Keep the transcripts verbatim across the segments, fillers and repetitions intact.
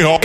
Don't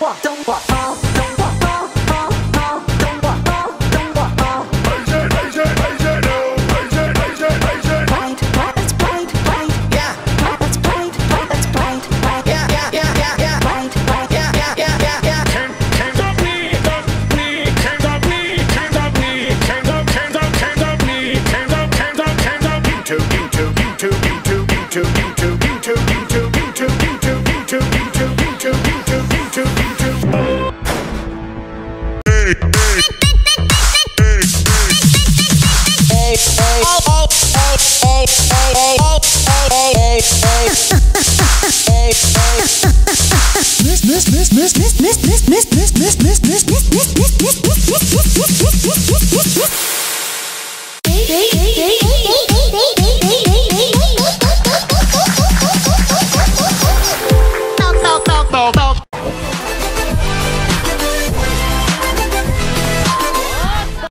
walk, don't walk.